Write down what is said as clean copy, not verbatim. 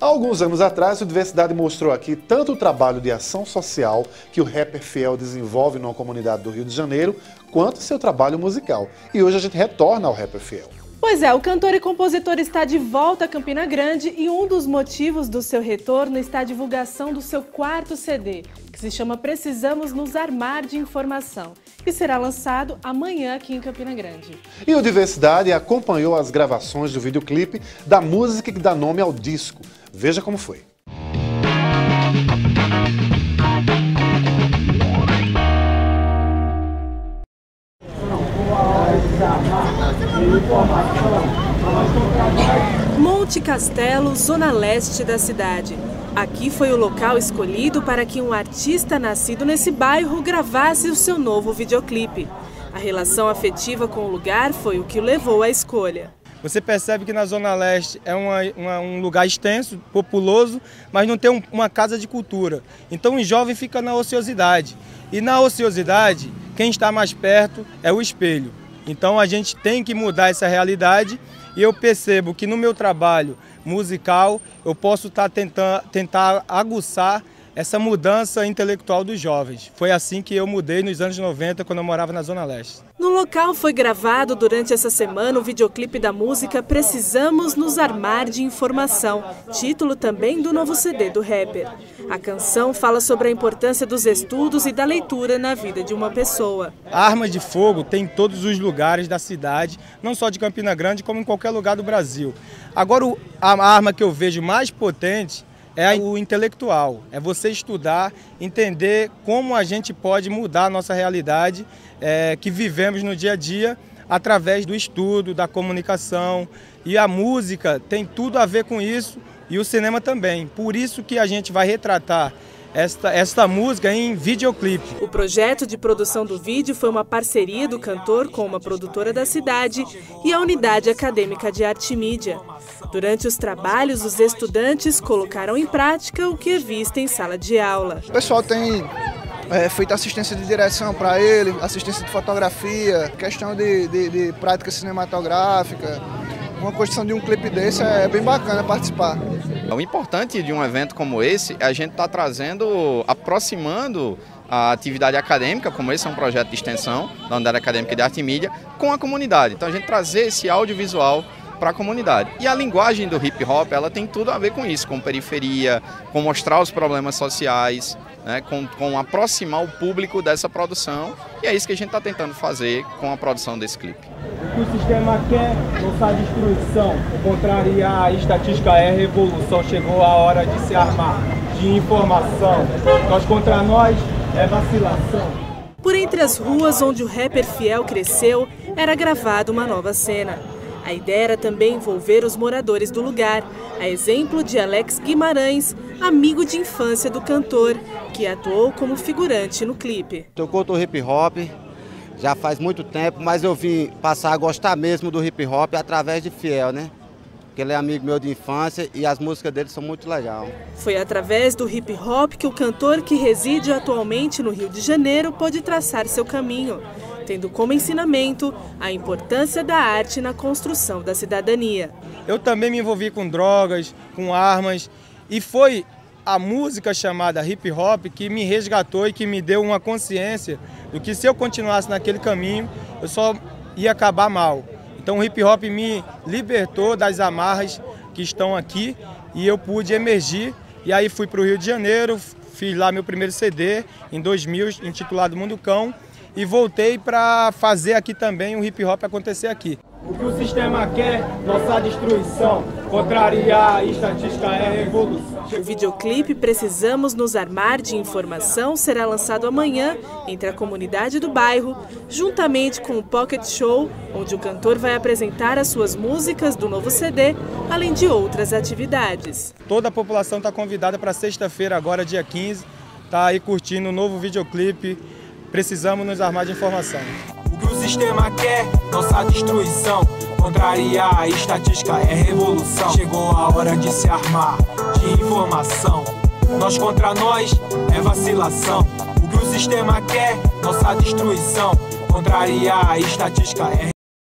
Há alguns anos atrás, o Diversidade mostrou aqui tanto o trabalho de ação social que o rapper Fiel desenvolve numa comunidade do Rio de Janeiro, quanto seu trabalho musical. E hoje a gente retorna ao rapper Fiel. Pois é, o cantor e compositor está de volta a Campina Grande e um dos motivos do seu retorno está a divulgação do seu quarto CD, que se chama Precisamos Nos Armar de Informação, que será lançado amanhã aqui em Campina Grande. E o Diversidade acompanhou as gravações do videoclipe da música que dá nome ao disco. Veja como foi. Monte Castelo, zona leste da cidade. Aqui foi o local escolhido para que um artista nascido nesse bairro gravasse o seu novo videoclipe. A relação afetiva com o lugar foi o que o levou à escolha. Você percebe que na Zona Leste é um lugar extenso, populoso, mas não tem uma casa de cultura. Então o jovem fica na ociosidade. E na ociosidade, quem está mais perto é o espelho. Então a gente tem que mudar essa realidade e eu percebo que no meu trabalho musical eu posso tentar aguçar essa mudança intelectual dos jovens. Foi assim que eu mudei nos anos 90, quando eu morava na Zona Leste. No local foi gravado durante essa semana o videoclipe da música Precisamos Nos Armar de Informação, título também do novo CD do rapper. A canção fala sobre a importância dos estudos e da leitura na vida de uma pessoa. Armas de fogo tem em todos os lugares da cidade, não só de Campina Grande, como em qualquer lugar do Brasil. Agora, a arma que eu vejo mais potente é o intelectual, é você estudar, entender como a gente pode mudar a nossa realidade que vivemos no dia a dia através do estudo, da comunicação, e a música tem tudo a ver com isso e o cinema também. Por isso que a gente vai retratar esta música em videoclipe. O projeto de produção do vídeo foi uma parceria do cantor com uma produtora da cidade e a Unidade Acadêmica de Arte e Mídia. Durante os trabalhos, os estudantes colocaram em prática o que é visto em sala de aula. O pessoal tem feito assistência de direção para ele, assistência de fotografia, questão de prática cinematográfica. Uma construção de um clipe desse é bem bacana participar. O importante de um evento como esse é a gente estar trazendo, aproximando a atividade acadêmica, como esse é um projeto de extensão da Unidade Acadêmica de Arte e Mídia, com a comunidade. Então a gente trazer esse audiovisual para a comunidade. E a linguagem do hip hop, ela tem tudo a ver com isso, com periferia, com mostrar os problemas sociais, né, com aproximar o público dessa produção. E é isso que a gente está tentando fazer com a produção desse clipe. O que o sistema quer, nossa destruição, contraria a estatística é revolução, chegou a hora de se armar de informação, nós contra nós é vacilação. Por entre as ruas onde o rapper Fiel cresceu, era gravada uma nova cena. A ideia era também envolver os moradores do lugar, a exemplo de Alex Guimarães, amigo de infância do cantor, que atuou como figurante no clipe. Eu conto o hip hop já faz muito tempo, mas eu vim passar a gostar mesmo do hip hop através de Fiel, né? Porque ele é amigo meu de infância e as músicas dele são muito legais. Foi através do hip hop que o cantor que reside atualmente no Rio de Janeiro pôde traçar seu caminho, tendo como ensinamento a importância da arte na construção da cidadania. Eu também me envolvi com drogas, com armas, e foi a música chamada hip hop que me resgatou e que me deu uma consciência do que se eu continuasse naquele caminho, eu só ia acabar mal. Então o hip hop me libertou das amarras que estão aqui e eu pude emergir. E aí fui para o Rio de Janeiro, fiz lá meu primeiro CD em 2000, intitulado Mundo Cão, e voltei para fazer aqui também o hip hop acontecer aqui. O que o sistema quer, nossa destruição, contrariar a estatística é revolução. O videoclipe Precisamos Nos Armar de Informação será lançado amanhã entre a comunidade do bairro, juntamente com o Pocket Show, onde o cantor vai apresentar as suas músicas do novo CD, além de outras atividades. Toda a população está convidada para sexta-feira, agora dia 15, tá aí curtindo o novo videoclipe Precisamos Nos Armar de Informação. O sistema quer nossa destruição, contraria a estatística é revolução. Chegou a hora de se armar de informação, nós contra nós é vacilação. O que o sistema quer, nossa destruição, contraria a estatística é